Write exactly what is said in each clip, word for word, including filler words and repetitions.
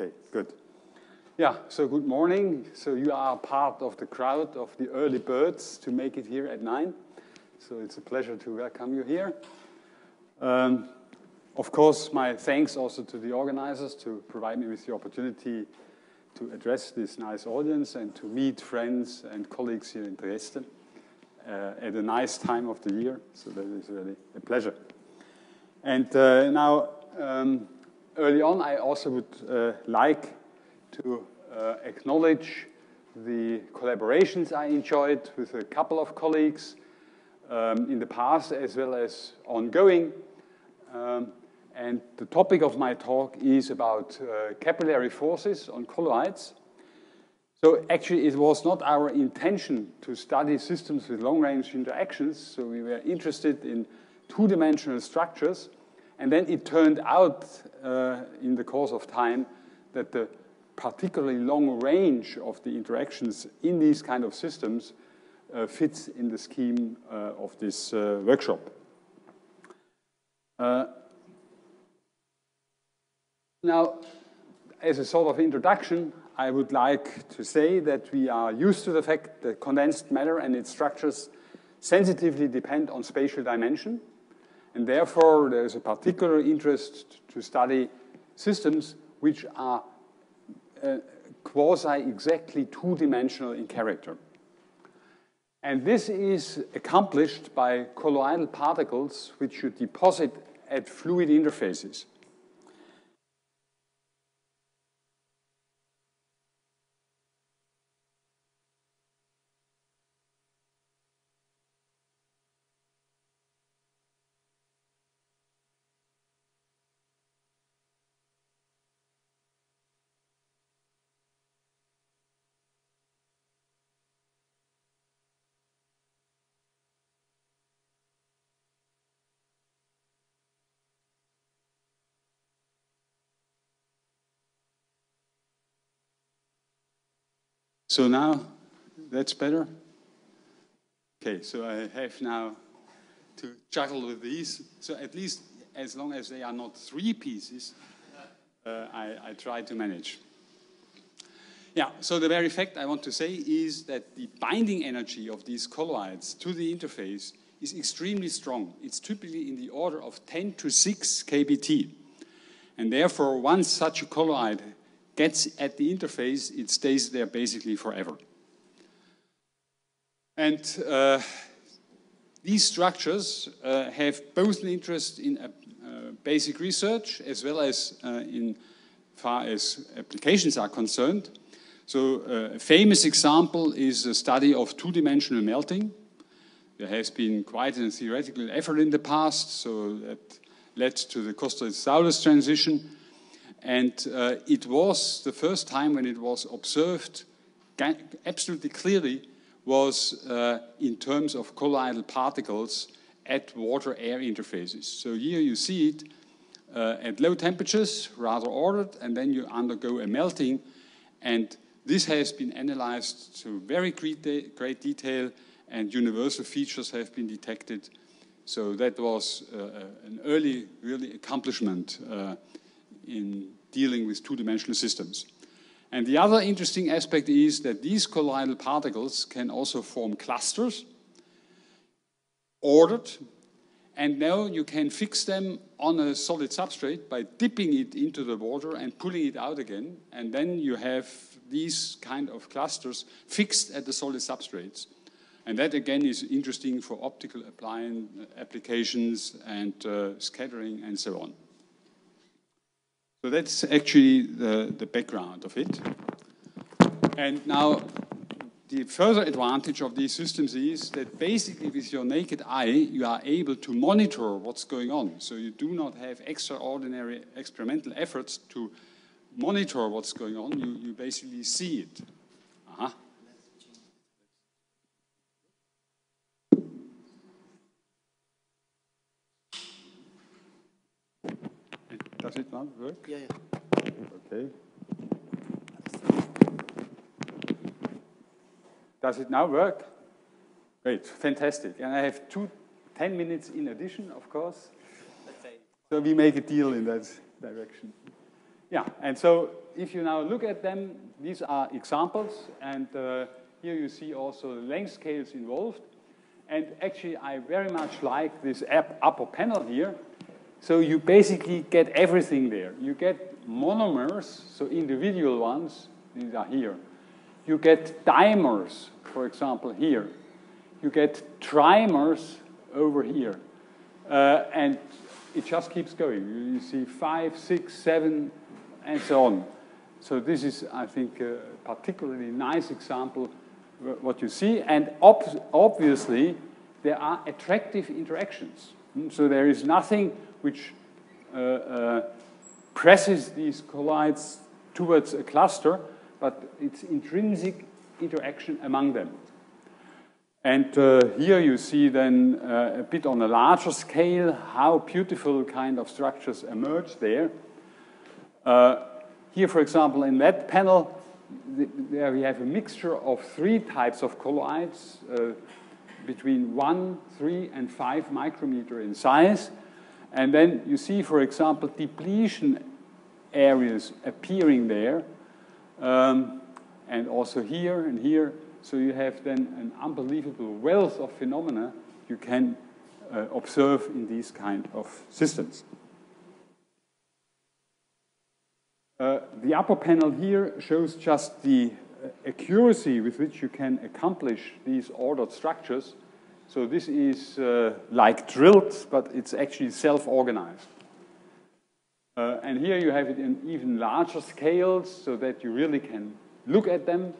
Okay, good. Yeah, so good morning. So you are part of the crowd of the early birds to make it here at nine. So it's a pleasure to welcome you here. Um, of course, my thanks also to the organizers to provide me with the opportunity to address this nice audience and to meet friends and colleagues here in Dresden uh, at a nice time of the year. So that is really a pleasure. And uh, now, um, early on, I also would uh, like to uh, acknowledge the collaborations I enjoyed with a couple of colleagues um, in the past as well as ongoing. Um, and the topic of my talk is about uh, capillary forces on colloids. So actually, it was not our intention to study systems with long-range interactions, so we were interested in two-dimensional structures. And then it turned out uh, in the course of time that the particularly long range of the interactions in these kind of systems uh, fits in the scheme uh, of this uh, workshop. Uh, now, as a sort of introduction, I would like to say that we are used to the fact that condensed matter and its structures sensitively depend on spatial dimension. And therefore, there is a particular interest to study systems which are uh, quasi-exactly two-dimensional in character. And this is accomplished by colloidal particles which you deposit at fluid interfaces. So now, that's better. Okay, so I have now to juggle with these. So at least as long as they are not three pieces, uh, I, I try to manage. Yeah, so the very fact I want to say is that the binding energy of these colloids to the interface is extremely strong. It's typically in the order of ten to six K B T. And therefore, once such a colloid gets at the interface, it stays there basically forever. And uh, these structures uh, have both an interest in uh, uh, basic research as well as uh, in far as applications are concerned. So uh, a famous example is a study of two-dimensional melting. There has been quite a theoretical effort in the past, so that led to the Kosterlitz-Thouless transition. And uh, it was the first time when it was observed absolutely clearly was uh, in terms of colloidal particles at water-air interfaces. So here you see it uh, at low temperatures, rather ordered, and then you undergo a melting. And this has been analyzed to very great, de great detail, and universal features have been detected. So that was uh, an early, really accomplishment uh, in dealing with two-dimensional systems. And the other interesting aspect is that these colloidal particles can also form clusters, ordered, and now you can fix them on a solid substrate by dipping it into the water and pulling it out again, and then you have these kind of clusters fixed at the solid substrates. And that again is interesting for optical applications and uh, scattering and so on. So that's actually the, the background of it. And now the further advantage of these systems is that basically with your naked eye, you are able to monitor what's going on. So you do not have extraordinary experimental efforts to monitor what's going on. You, you basically see it. Uh-huh. Does it not work? Yeah, yeah. Okay. Does it now work? Great, fantastic. And I have two, ten minutes in addition, of course. So we make a deal in that direction. Yeah, and so if you now look at them, these are examples, and uh, here you see also the length scales involved. And actually, I very much like this upper panel here. So you basically get everything there. You get monomers, so individual ones, these are here. You get dimers, for example, here. You get trimers over here. Uh, and it just keeps going. You, you see five, six, seven, and so on. So this is, I think, a particularly nice example of what you see. And ob obviously, there are attractive interactions. So there is nothing which uh, uh, presses these collides towards a cluster, but it's intrinsic interaction among them. And uh, here you see then uh, a bit on a larger scale how beautiful kind of structures emerge there. Uh, here, for example, in that panel, th there we have a mixture of three types of colloids uh, between one, three, and five micrometer in size. And then you see, for example, depletion areas appearing there. Um, and also here and here. So you have then an unbelievable wealth of phenomena you can uh, observe in these kind of systems. Uh, the upper panel here shows just the accuracy with which you can accomplish these ordered structures. So this is uh, like drilled, but it's actually self-organized. Uh, and here you have it in even larger scales so that you really can look at them.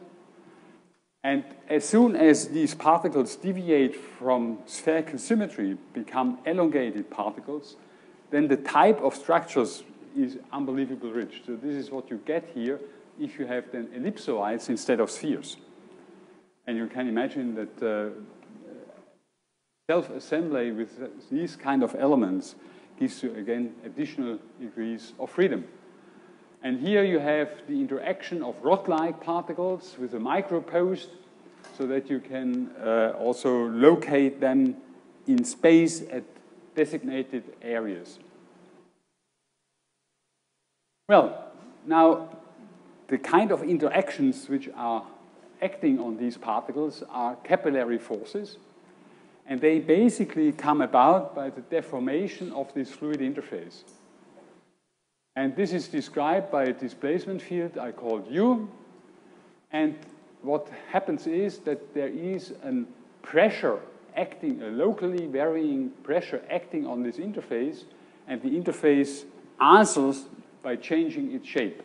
And as soon as these particles deviate from spherical symmetry, become elongated particles, then the type of structures is unbelievably rich. So this is what you get here if you have then ellipsoids instead of spheres. And you can imagine that uh, self-assembly with these kind of elements gives you, again, additional degrees of freedom. And here you have the interaction of rod-like particles with a micropost so that you can uh, also locate them in space at designated areas. Well, now, the kind of interactions which are acting on these particles are capillary forces. And they basically come about by the deformation of this fluid interface. And this is described by a displacement field I called U. And what happens is that there is a pressure acting, a locally varying pressure acting on this interface, and the interface answers by changing its shape.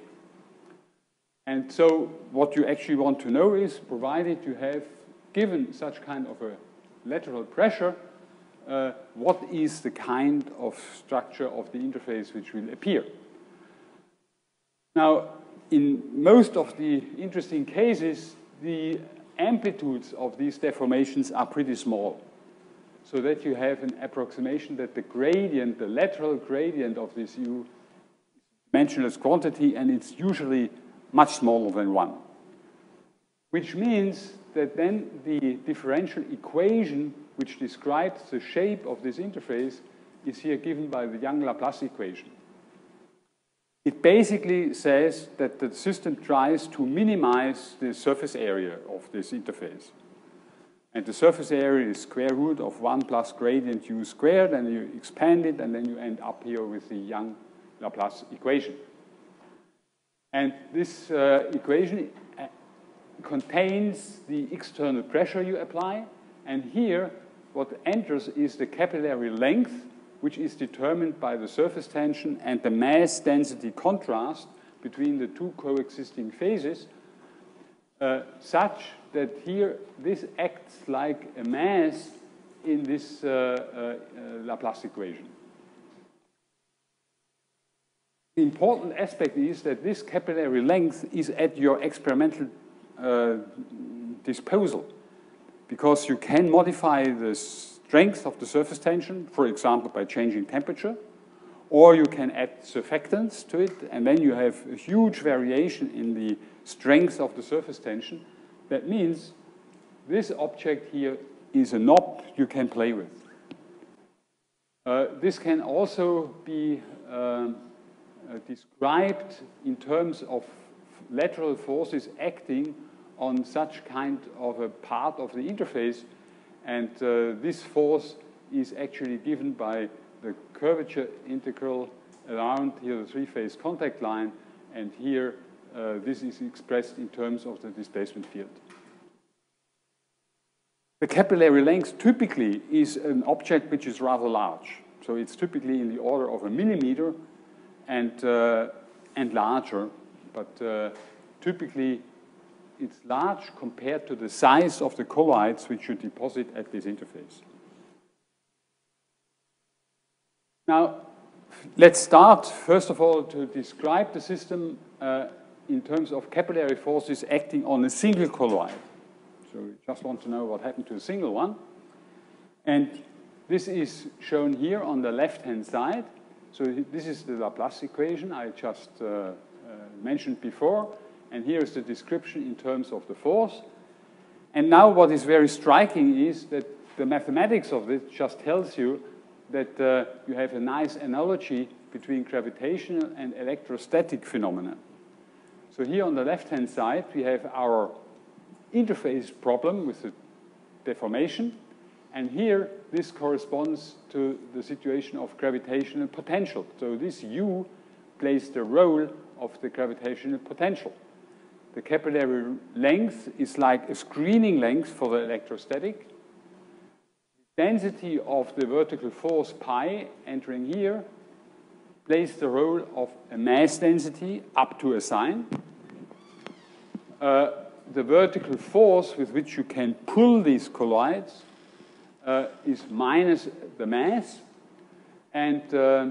And so what you actually want to know is, provided you have given such kind of a lateral pressure, uh, what is the kind of structure of the interface which will appear? Now, in most of the interesting cases, the amplitudes of these deformations are pretty small, so that you have an approximation that the gradient, the lateral gradient of this U, dimensionless quantity, and it's usually much smaller than one, which means that then the differential equation which describes the shape of this interface is here given by the Young-Laplace equation. It basically says that the system tries to minimize the surface area of this interface. And the surface area is square root of one plus gradient u squared, and you expand it, and then you end up here with the Young-Laplace equation. And this uh, equation contains the external pressure you apply, and here what enters is the capillary length, which is determined by the surface tension and the mass density contrast between the two coexisting phases, uh, such that here this acts like a mass in this uh, uh, Laplace equation. The important aspect is that this capillary length is at your experimental Uh, disposal, because you can modify the strength of the surface tension, for example, by changing temperature, or you can add surfactants to it, and then you have a huge variation in the strength of the surface tension. That means this object here is a knob you can play with. Uh, this can also be um, uh, described in terms of lateral forces acting on such kind of a part of the interface, and uh, this force is actually given by the curvature integral around here, the three-phase contact line, and here uh, this is expressed in terms of the displacement field. The capillary length typically is an object which is rather large. So it's typically in the order of a millimeter and, uh, and larger, but uh, typically it's large compared to the size of the colloids which you deposit at this interface. Now, let's start, first of all, to describe the system uh, in terms of capillary forces acting on a single colloid. So we just want to know what happened to a single one. And this is shown here on the left-hand side. So this is the Laplace equation I just uh, uh, mentioned before. And here is the description in terms of the force. And now what is very striking is that the mathematics of it just tells you that uh, you have a nice analogy between gravitational and electrostatic phenomena. So here on the left-hand side, we have our interface problem with the deformation. And here, this corresponds to the situation of gravitational potential. So this U plays the role of the gravitational potential. The capillary length is like a screening length for the electrostatic. Density of the vertical force pi entering here plays the role of a mass density up to a sign. Uh, the vertical force with which you can pull these colloids Uh, is minus the mass, and uh,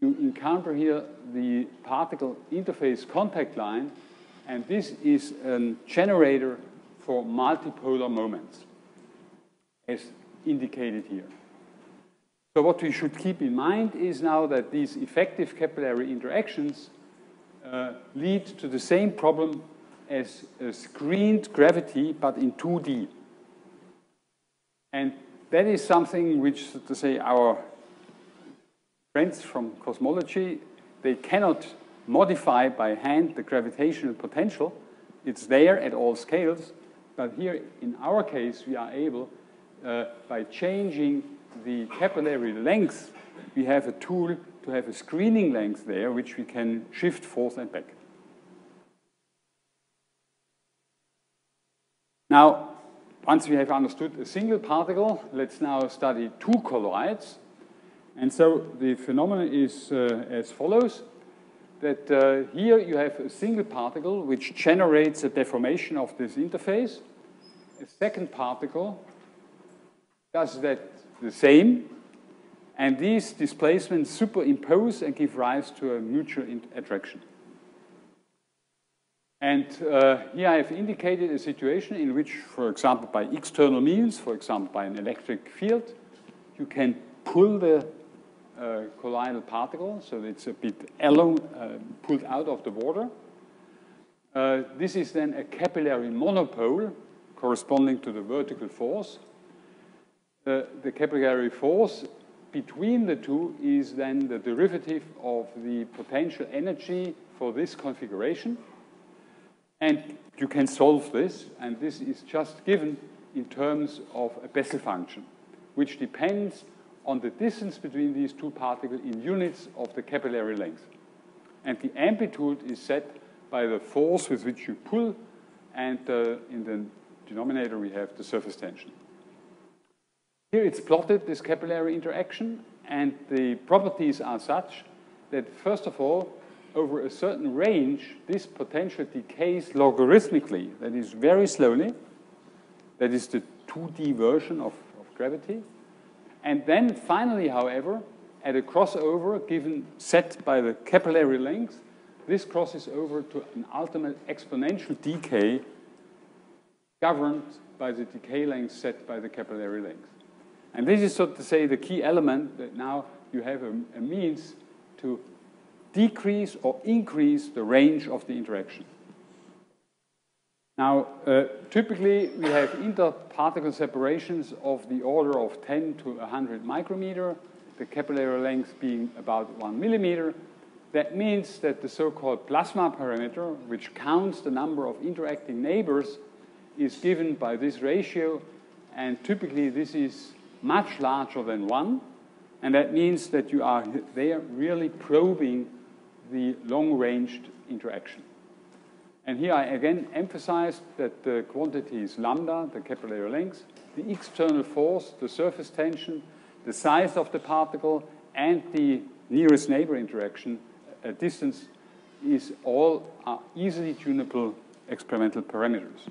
you encounter here the particle interface contact line, and this is a generator for multipolar moments, as indicated here. So what we should keep in mind is now that these effective capillary interactions uh, lead to the same problem as a screened gravity, but in two D. And that is something which, to say, our friends from cosmology, they cannot modify by hand the gravitational potential. It's there at all scales. But here, in our case, we are able, uh, by changing the capillary length, we have a tool to have a screening length there, which we can shift forth and back. Now, once we have understood a single particle, let's now study two colloids. And so the phenomenon is uh, as follows, that uh, here you have a single particle which generates a deformation of this interface. A second particle does that the same, and these displacements superimpose and give rise to a mutual attraction. And uh, here I have indicated a situation in which, for example, by external means, for example, by an electric field, you can pull the uh, colloidal particle, so it's a bit elongated, uh, pulled out of the water. Uh, this is then a capillary monopole corresponding to the vertical force. Uh, the capillary force between the two is then the derivative of the potential energy for this configuration. And you can solve this, and this is just given in terms of a Bessel function, which depends on the distance between these two particles in units of the capillary length. And the amplitude is set by the force with which you pull, and uh, in the denominator we have the surface tension. Here it's plotted, this capillary interaction, and the properties are such that, first of all, over a certain range, this potential decays logarithmically, that is very slowly. That is the two D version of, of gravity. And then finally, however, at a crossover given set by the capillary length, this crosses over to an ultimate exponential decay governed by the decay length set by the capillary length. And this is, so to say, the key element, that now you have a, a means to decrease or increase the range of the interaction. Now, uh, typically, we have interparticle separations of the order of ten to one hundred micrometer, the capillary length being about one millimeter, That means that the so-called plasma parameter, which counts the number of interacting neighbors, is given by this ratio, and typically this is much larger than one, and that means that you are there really probing the long-range interaction. And here I again emphasize that the quantity is lambda, the capillary length, the external force, the surface tension, the size of the particle, and the nearest neighbor interaction uh, distance is all are easily tunable experimental parameters.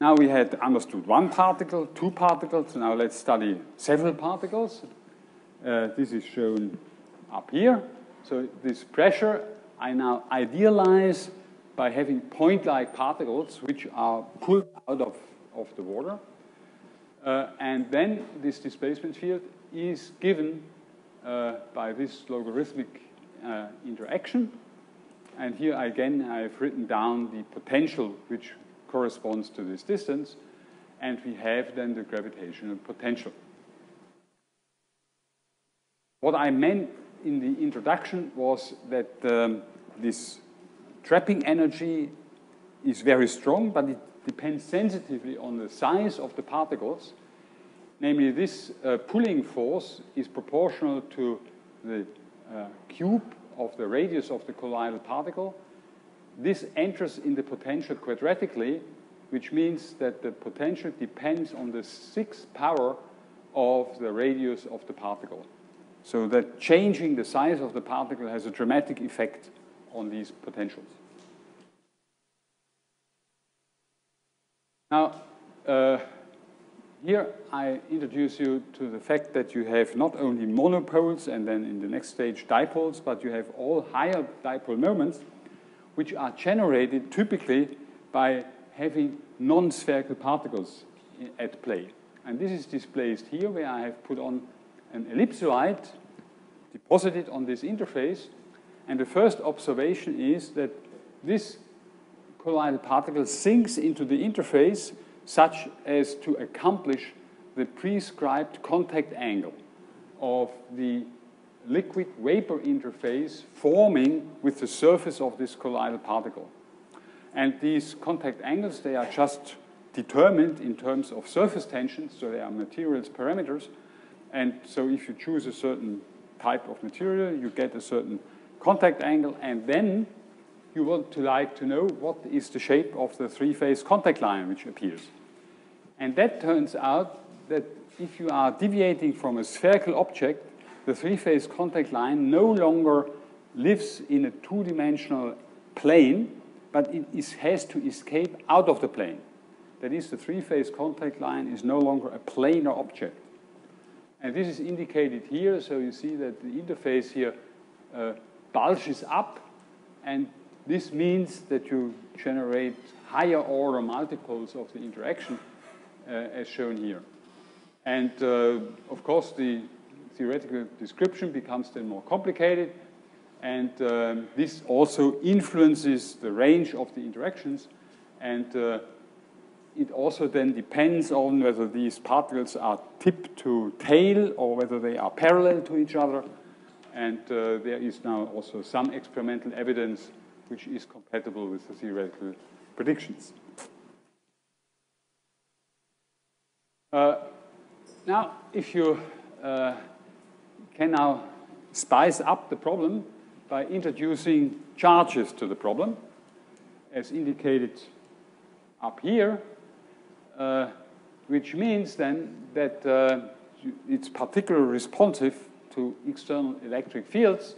Now we had understood one particle, two particles. Now let's study several particles. Uh, this is shown up here. So this pressure I now idealize by having point-like particles which are pulled out of, of the water. Uh, and then this displacement field is given uh, by this logarithmic uh, interaction. And here again I've written down the potential which corresponds to this distance, and we have then the gravitational potential. What I meant in the introduction was that um, this trapping energy is very strong, but it depends sensitively on the size of the particles. Namely, this uh, pulling force is proportional to the uh, cube of the radius of the colloidal particle. This enters in the potential quadratically, which means that the potential depends on the sixth power of the radius of the particle. So that changing the size of the particle has a dramatic effect on these potentials. Now, uh, here I introduce you to the fact that you have not only monopoles and then in the next stage dipoles, but you have all higher dipole moments, which are generated typically by having non-spherical particles at play. And this is displayed here, where I have put on an ellipsoid deposited on this interface. And the first observation is that this colloidal particle sinks into the interface such as to accomplish the prescribed contact angle of the liquid-vapor interface forming with the surface of this colloidal particle. And these contact angles, they are just determined in terms of surface tension, so they are materials parameters. And so if you choose a certain type of material, you get a certain contact angle, and then you want to like to know what is the shape of the three-phase contact line which appears. And that turns out that if you are deviating from a spherical object, the three-phase contact line no longer lives in a two-dimensional plane, but it is, has to escape out of the plane. That is, the three-phase contact line is no longer a planar object. And this is indicated here, so you see that the interface here uh, bulges up, and this means that you generate higher-order multiples of the interaction, uh, as shown here. And, uh, of course, the theoretical description becomes then more complicated, and um, this also influences the range of the interactions, and uh, it also then depends on whether these particles are tip to tail or whether they are parallel to each other, and uh, there is now also some experimental evidence which is compatible with the theoretical predictions. Uh, now, if you uh, can now spice up the problem by introducing charges to the problem, as indicated up here, uh, which means then that uh, it's particularly responsive to external electric fields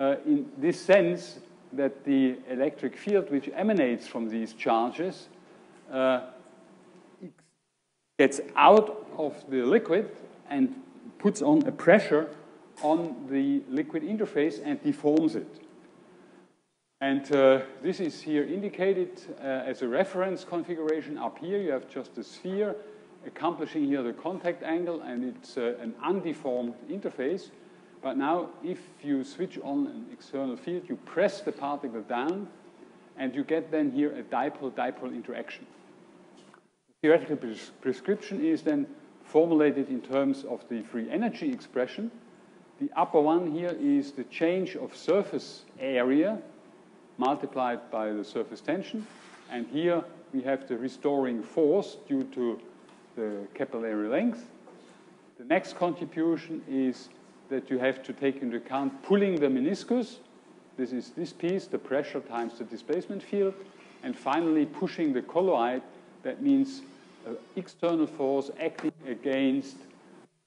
uh, in this sense that the electric field which emanates from these charges uh, gets out of the liquid and puts on a pressure on the liquid interface and deforms it. And uh, this is here indicated uh, as a reference configuration. Up here you have just a sphere accomplishing here the contact angle, and it's uh, an undeformed interface. But now if you switch on an external field, you press the particle down, and you get then here a dipole-dipole interaction. The theoretical pres prescription is then formulated in terms of the free energy expression, The upper one here is the change of surface area multiplied by the surface tension. And here we have the restoring force due to the capillary length. The next contribution is that you have to take into account pulling the meniscus. This is this piece, the pressure times the displacement field. And finally, pushing the colloid. That means uh, external force acting against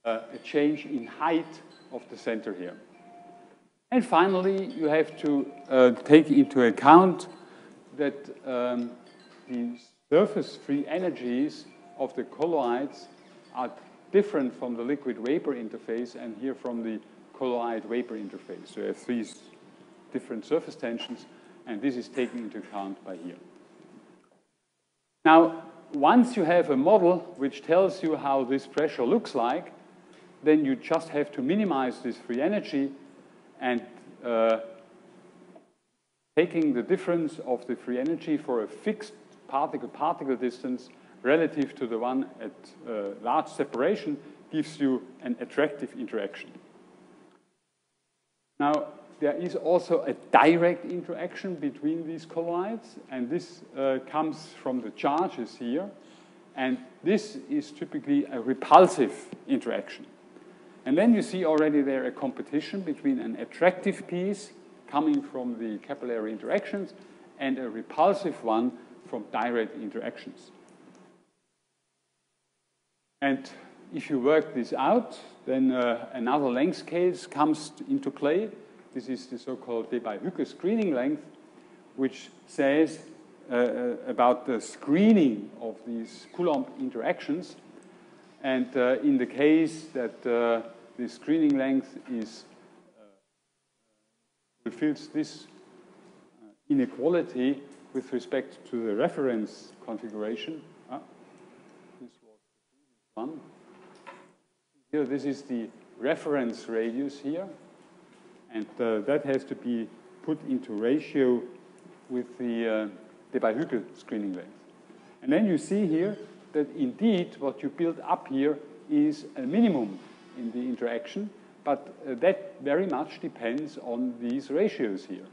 uh, a change in height of the center here. And finally, you have to uh, take into account that um, the surface free energies of the colloids are different from the liquid-vapor interface and here from the colloid-vapor interface. So you have three different surface tensions, and this is taken into account by here. Now, once you have a model which tells you how this pressure looks like, then you just have to minimize this free energy and uh, taking the difference of the free energy for a fixed particle-particle distance relative to the one at uh, large separation gives you an attractive interaction. Now, there is also a direct interaction between these colloids, and this uh, comes from the charges here. And this is typically a repulsive interaction. And then you see already there a competition between an attractive piece coming from the capillary interactions and a repulsive one from direct interactions. And if you work this out, then uh, another length scale comes into play. This is the so-called Debye-Hückel screening length, which says uh, about the screening of these Coulomb interactions. And uh, in the case that uh, the screening length is uh, fulfills this inequality with respect to the reference configuration. Uh, this was the one. Here, this is the reference radius here. And uh, that has to be put into ratio with the uh, Debye-Hückel screening length. And then you see here that indeed what you build up here is a minimum in the interaction, but uh, that very much depends on these ratios here.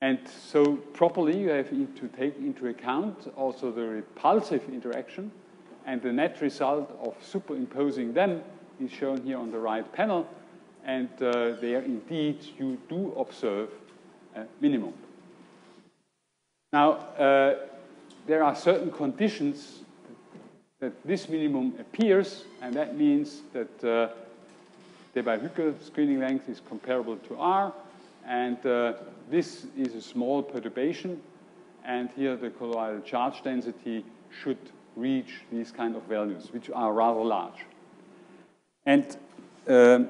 And so properly you have to take into account also the repulsive interaction, and the net result of superimposing them is shown here on the right panel. And uh, there, indeed, you do observe a minimum. Now, uh, there are certain conditions that this minimum appears, and that means that uh, Debye-Hückel screening length is comparable to R, and uh, this is a small perturbation, and here the colloidal charge density should reach these kind of values, which are rather large. And um,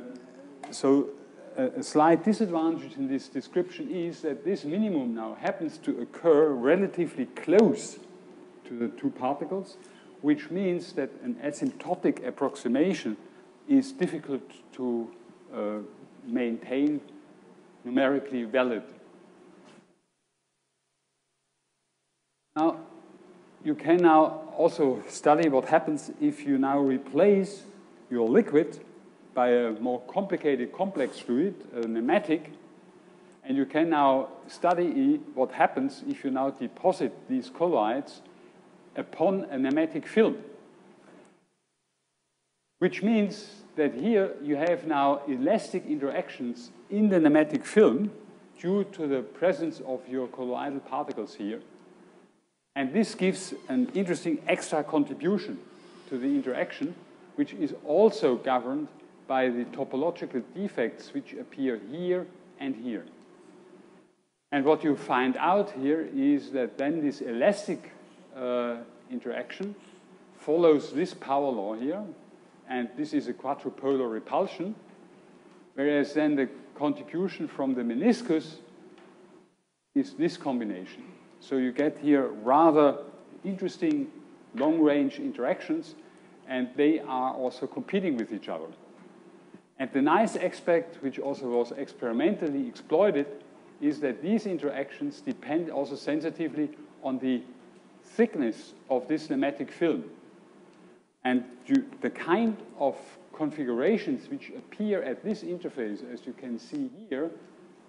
So uh, a slight disadvantage in this description is that this minimum now happens to occur relatively close to the two particles, which means that an asymptotic approximation is difficult to uh, maintain numerically valid. Now, you can now also study what happens if you now replace your liquid by a more complicated complex fluid, a pneumatic, and you can now study what happens if you now deposit these colloids upon a pneumatic film. Which means that here you have now elastic interactions in the pneumatic film due to the presence of your colloidal particles here. And this gives an interesting extra contribution to the interaction, which is also governed by the topological defects which appear here and here. And what you find out here is that then this elastic uh, interaction follows this power law here, and this is a quadrupolar repulsion, whereas then the contribution from the meniscus is this combination. So you get here rather interesting long-range interactions, and they are also competing with each other. And the nice aspect, which also was experimentally exploited, is that these interactions depend also sensitively on the thickness of this pneumatic film. And you, the kind of configurations which appear at this interface, as you can see here,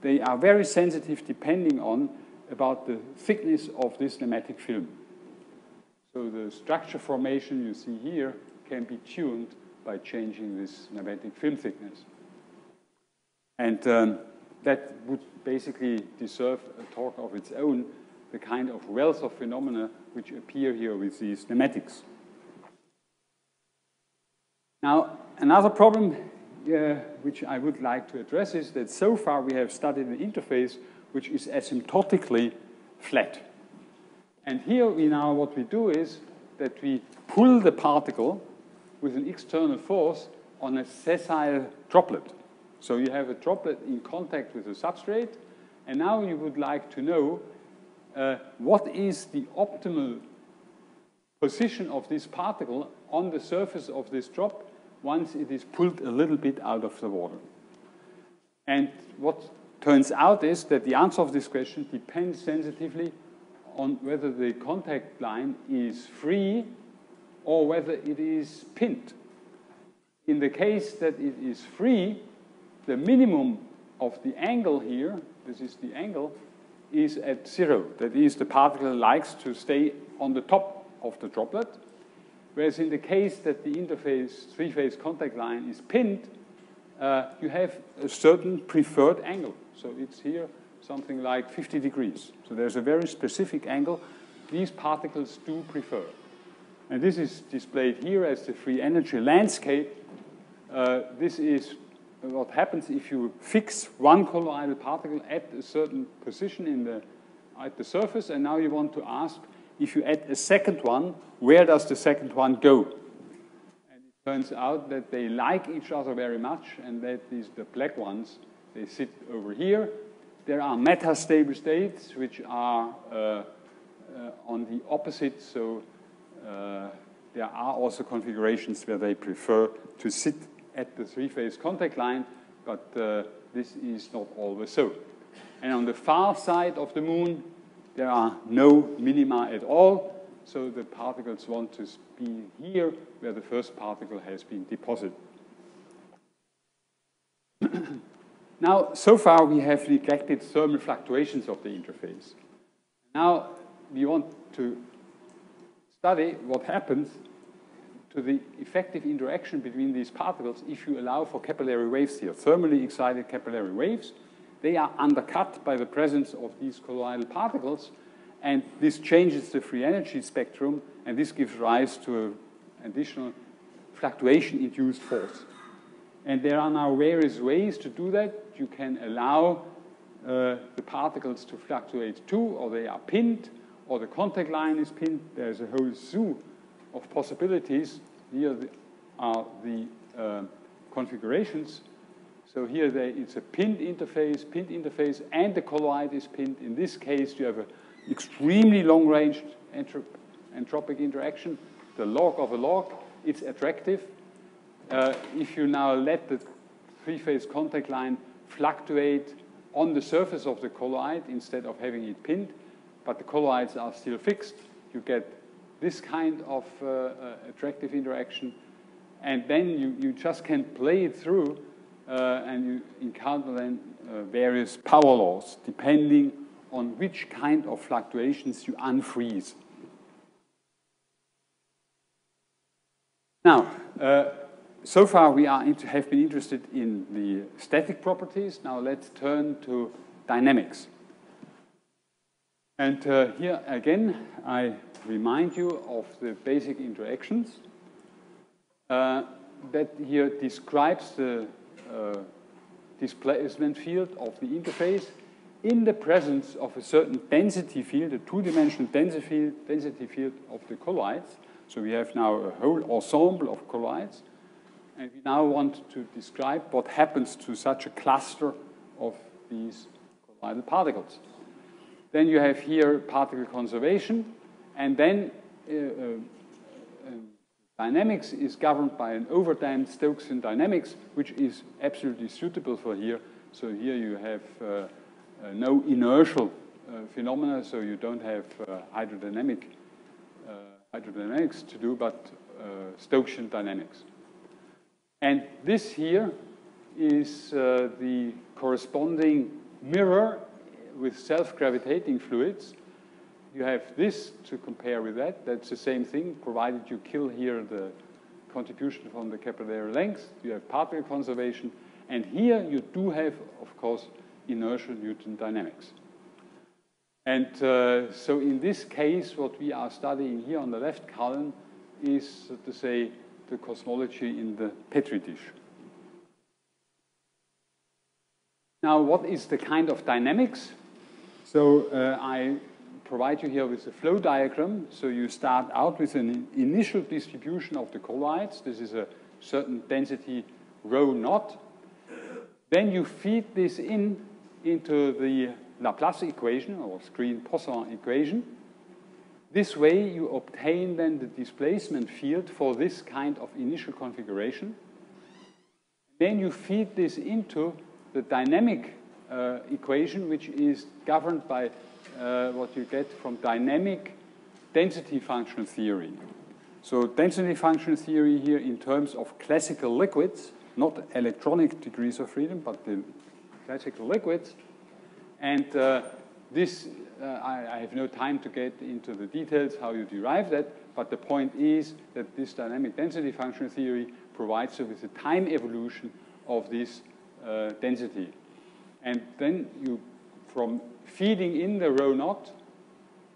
they are very sensitive depending on about the thickness of this nematic film. So the structure formation you see here can be tuned by changing this nematic film thickness. And um, that would basically deserve a talk of its own, the kind of wealth of phenomena which appear here with these nematics. Now, another problem uh, which I would like to address is that so far we have studied an interface which is asymptotically flat. And here we now, what we do is that we pull the particle with an external force on a sessile droplet. So you have a droplet in contact with a substrate, and now you would like to know uh, what is the optimal position of this particle on the surface of this drop once it is pulled a little bit out of the water. And what turns out is that the answer of this question depends sensitively on whether the contact line is free or whether it is pinned. In the case that it is free, the minimum of the angle here, this is the angle, is at zero. That is, the particle likes to stay on the top of the droplet. Whereas in the case that the interface three-phase contact line is pinned, uh, you have a certain preferred angle. So it's here something like fifty degrees. So there's a very specific angle these particles do prefer. And this is displayed here as the free energy landscape. Uh, this is what happens if you fix one colloidal particle at a certain position in the, at the surface, and now you want to ask, if you add a second one, where does the second one go? And it turns out that they like each other very much, and that is the black ones, they sit over here. There are metastable states which are uh, uh, on the opposite, so uh, there are also configurations where they prefer to sit at the three-phase contact line, but uh, this is not always so. And on the far side of the moon, there are no minima at all, so the particles want to be here where the first particle has been deposited. Now, so far we have neglected thermal fluctuations of the interface. Now, we want to study what happens to the effective interaction between these particles if you allow for capillary waves here. Thermally excited capillary waves, they are undercut by the presence of these colloidal particles, and this changes the free energy spectrum, and this gives rise to an additional fluctuation-induced force. And there are now various ways to do that. You can allow uh, the particles to fluctuate too, or they are pinned, or the contact line is pinned. There's a whole zoo of possibilities. Here are the uh, configurations. So here they, it's a pinned interface, pinned interface, and the colloid is pinned. In this case, you have an extremely long-range entropic interaction, the log of a log. It's attractive. Uh, if you now let the three-phase contact line fluctuate on the surface of the colloid instead of having it pinned, but the colloids are still fixed, you get this kind of uh, uh, attractive interaction, and then you, you just can play it through uh, and you encounter then uh, various power laws depending on which kind of fluctuations you unfreeze. Now, uh, so far we are into, have been interested in the static properties. Now let's turn to dynamics. And uh, here again, I remind you of the basic interactions uh, that here describes the uh, displacement field of the interface in the presence of a certain density field, a two-dimensional density field, density field of the colloids. So we have now a whole ensemble of colloids, and we now want to describe what happens to such a cluster of these colloidal particles. Then you have here particle conservation, and then uh, uh, uh, dynamics is governed by an overdamped Stokesian dynamics, which is absolutely suitable for here. So here you have uh, uh, no inertial uh, phenomena, so you don't have uh, hydrodynamic, uh, hydrodynamics to do, but uh, Stokesian dynamics. And this here is uh, the corresponding mirror with self-gravitating fluids. You have this to compare with that. That's the same thing, provided you kill here the contribution from the capillary length. You have particle conservation. And here you do have, of course, inertial Newton dynamics. And uh, so in this case, what we are studying here on the left column is, so to say, the cosmology in the Petri dish. Now, what is the kind of dynamics? So uh, I provide you here with a flow diagram. So you start out with an initial distribution of the colloids. This is a certain density rho naught. Then you feed this in into the Laplace equation or Green-Poisson equation. This way you obtain then the displacement field for this kind of initial configuration. Then you feed this into the dynamic uh, equation, which is governed by uh, what you get from dynamic density function theory. So density function theory here in terms of classical liquids, not electronic degrees of freedom, but the classical liquids. And uh, this, uh, I, I have no time to get into the details how you derive that, but the point is that this dynamic density function theory provides you with the time evolution of this uh, density. And then you, from feeding in the rho naught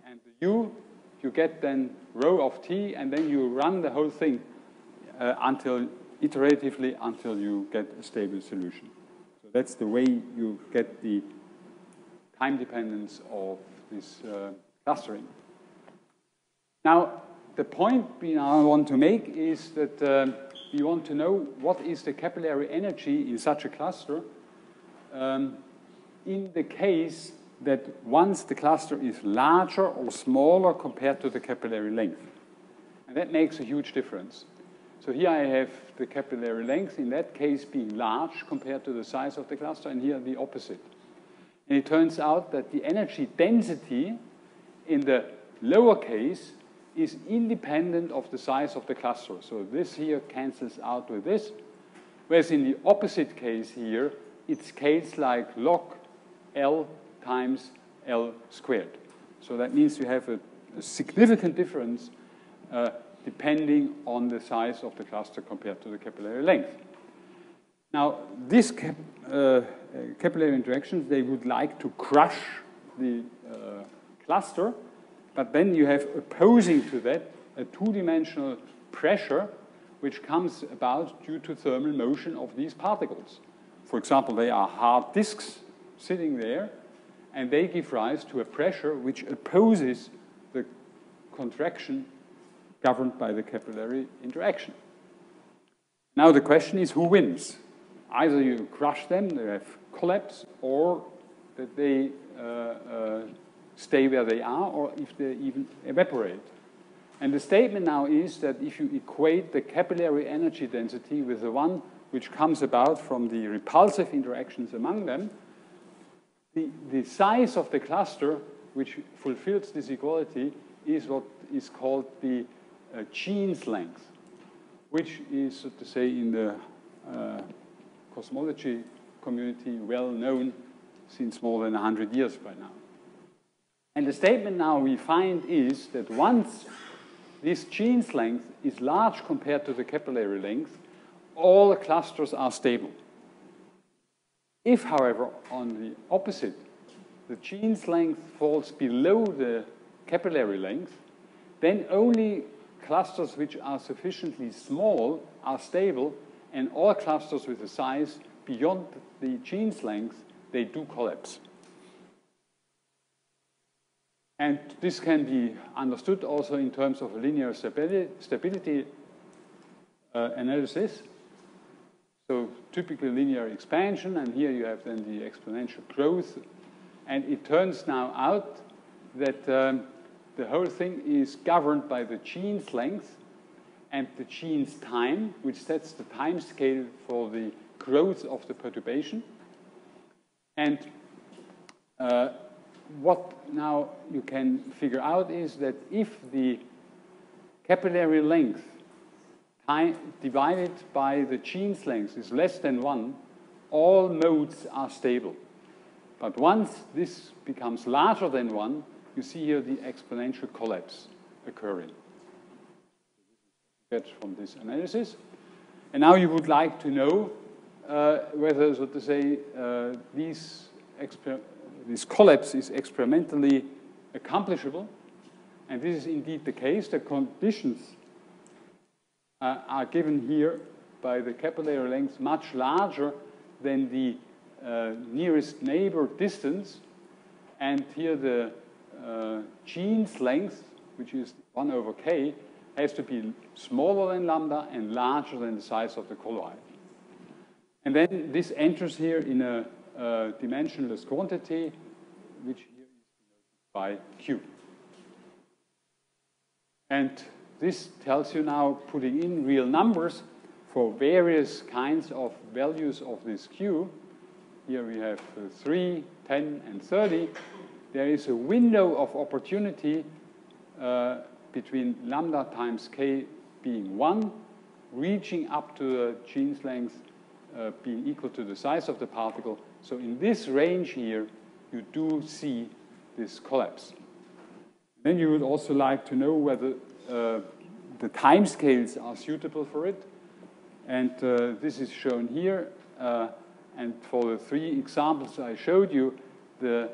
and the u, you get then rho of t, and then you run the whole thing uh, until iteratively until you get a stable solution. So that's the way you get the time dependence of this uh, clustering. Now, the point we now want to make is that uh, we want to know what is the capillary energy in such a cluster um, in the case that once the cluster is larger or smaller compared to the capillary length. And that makes a huge difference. So here I have the capillary length, in that case being large compared to the size of the cluster, and here the opposite. And it turns out that the energy density in the lower case is independent of the size of the cluster. So this here cancels out with this, whereas in the opposite case here, it scales like log L times L squared. So that means you have a, a significant difference uh, depending on the size of the cluster compared to the capillary length. Now, these cap uh, capillary interactions, they would like to crush the uh, cluster, but then you have opposing to that a two-dimensional pressure which comes about due to thermal motion of these particles. For example, they are hard disks sitting there, and they give rise to a pressure which opposes the contraction governed by the capillary interaction. Now the question is, who wins? Either you crush them, they have collapse, or that they uh, uh, stay where they are, or if they even evaporate. And the statement now is that if you equate the capillary energy density with the one which comes about from the repulsive interactions among them, the, the size of the cluster which fulfills this equality is what is called the uh, Jeans length, which is, so to say, in the uh, cosmology community well known since more than one hundred years by now. And the statement now we find is that once this Jeans length is large compared to the capillary length, all the clusters are stable. If, however, on the opposite, the Jeans length falls below the capillary length, then only clusters which are sufficiently small are stable, and all clusters with a size beyond the Jeans length, they do collapse. And this can be understood also in terms of linear stability uh, analysis. So typically linear expansion, and here you have then the exponential growth. And it turns now out that um, the whole thing is governed by the Jeans length and the Jeans time, which sets the time scale for the growth of the perturbation. And uh, what now you can figure out is that if the capillary length I divided by the jeans length is less than one, all modes are stable. But once this becomes larger than one, you see here the exponential collapse occurring. Get from this analysis. And now you would like to know uh, whether, so to say, uh, these this collapse is experimentally accomplishable. And this is indeed the case. The conditions uh, are given here by the capillary length much larger than the uh, nearest neighbor distance. And here the uh, jeans length, which is one over k, has to be smaller than lambda and larger than the size of the colloid. And then this enters here in a uh, dimensionless quantity, which here is denoted by Q. And this tells you now, putting in real numbers for various kinds of values of this Q. Here we have uh, three, ten, and thirty. There is a window of opportunity uh, between lambda times k being one, reaching up to a jeans length uh, being equal to the size of the particle. So in this range here, you do see this collapse. Then you would also like to know whether uh, the time scales are suitable for it. And uh, this is shown here. Uh, and for the three examples I showed you, the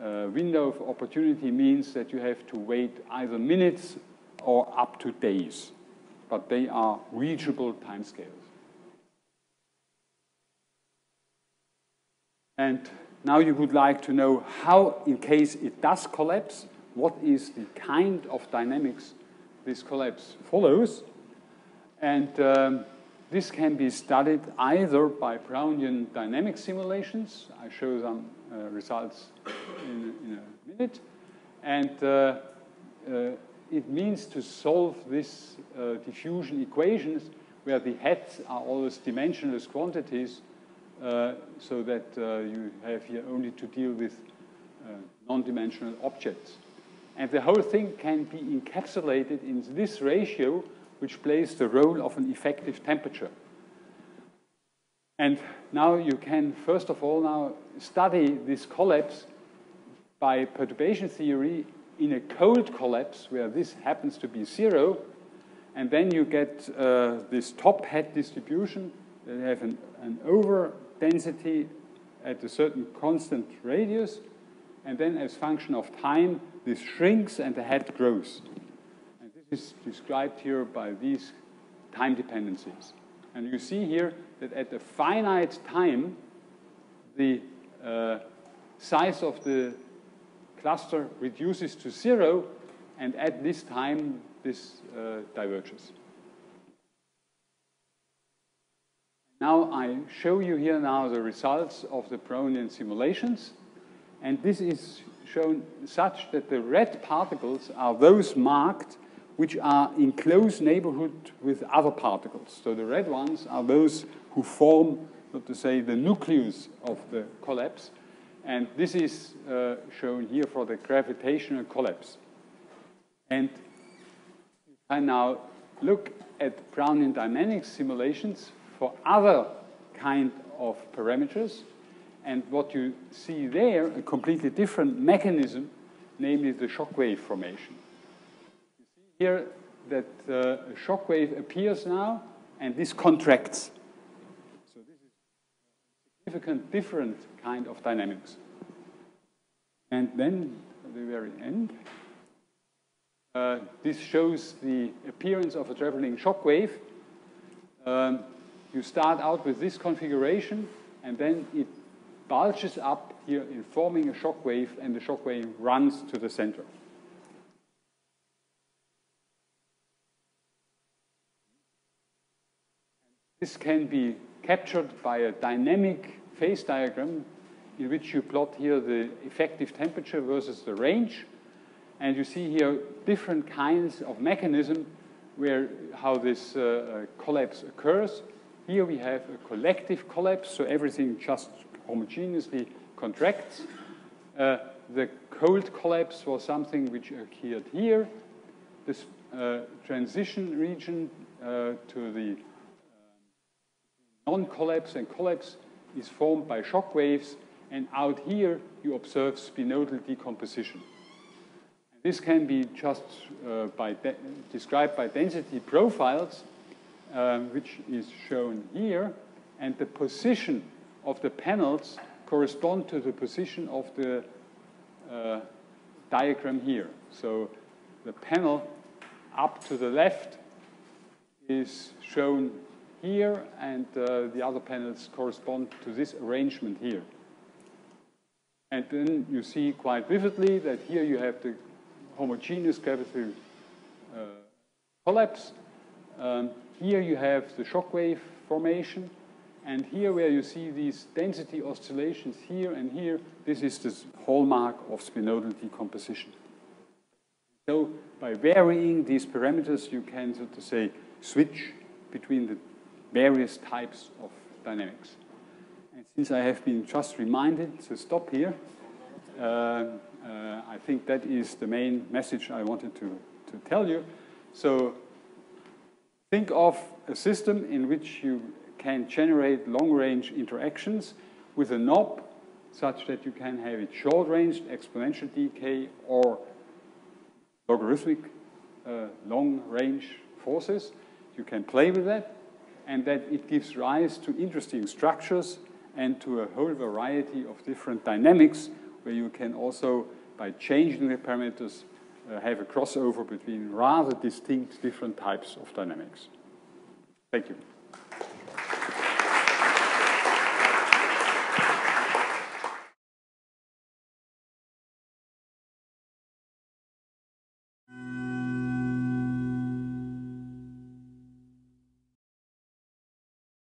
Uh, window of opportunity means that you have to wait either minutes or up to days, but they are reachable timescales. And now you would like to know how, in case it does collapse, what is the kind of dynamics this collapse follows. And um, this can be studied either by Brownian dynamic simulations. I show some uh, results in, in a minute. And uh, uh, it means to solve these uh, diffusion equations where the heads are always dimensionless quantities, uh, so that uh, you have here only to deal with uh, non-dimensional objects. And the whole thing can be encapsulated in this ratio, which plays the role of an effective temperature. And now you can, first of all, now study this collapse by perturbation theory in a cold collapse where this happens to be zero. And then you get uh, this top hat distribution. They have an, an over density at a certain constant radius. And then as function of time, this shrinks and the hat grows. Is described here by these time dependencies. And you see here that at a finite time, the uh, size of the cluster reduces to zero, and at this time, this uh, diverges. Now I show you here now the results of the Brownian simulations, and this is shown such that the red particles are those marked which are in close neighborhood with other particles. So the red ones are those who form, not to say, the nucleus of the collapse. And this is uh, shown here for the gravitational collapse. And you can now look at Brownian dynamics simulations for other kind of parameters. And what you see there, a completely different mechanism, namely the shock wave formation. Here that uh, a shock wave appears now, and this contracts. So this is a significant different kind of dynamics. And then, at the very end, uh, this shows the appearance of a traveling shock wave. Um, you start out with this configuration, and then it bulges up here in forming a shock wave, and the shock wave runs to the center. This can be captured by a dynamic phase diagram in which you plot here the effective temperature versus the range. And you see here different kinds of mechanism where how this uh, collapse occurs. Here we have a collective collapse, so everything just homogeneously contracts. Uh, the cold collapse was something which occurred here. This uh, transition region uh, to the non-collapse and collapse is formed by shock waves, and out here you observe spinodal decomposition. This can be just uh, by de described by density profiles, uh, which is shown here, and the position of the panels correspond to the position of the uh, diagram here. So the panel up to the left is shown here, and uh, the other panels correspond to this arrangement here. And then you see quite vividly that here you have the homogeneous gravity uh, collapse. Um, here you have the shock wave formation, and here where you see these density oscillations here and here, this is the hallmark of spinodal decomposition. So by varying these parameters, you can, so to say, switch between the various types of dynamics. And since I have been just reminded to stop here, uh, Uh, I think that is the main message I wanted to, to tell you. So think of a system in which you can generate long-range interactions with a knob such that you can have it short-range, exponential decay, or logarithmic uh, long-range forces. You can play with that, and that it gives rise to interesting structures and to a whole variety of different dynamics, where you can also, by changing the parameters, uh, have a crossover between rather distinct different types of dynamics. Thank you.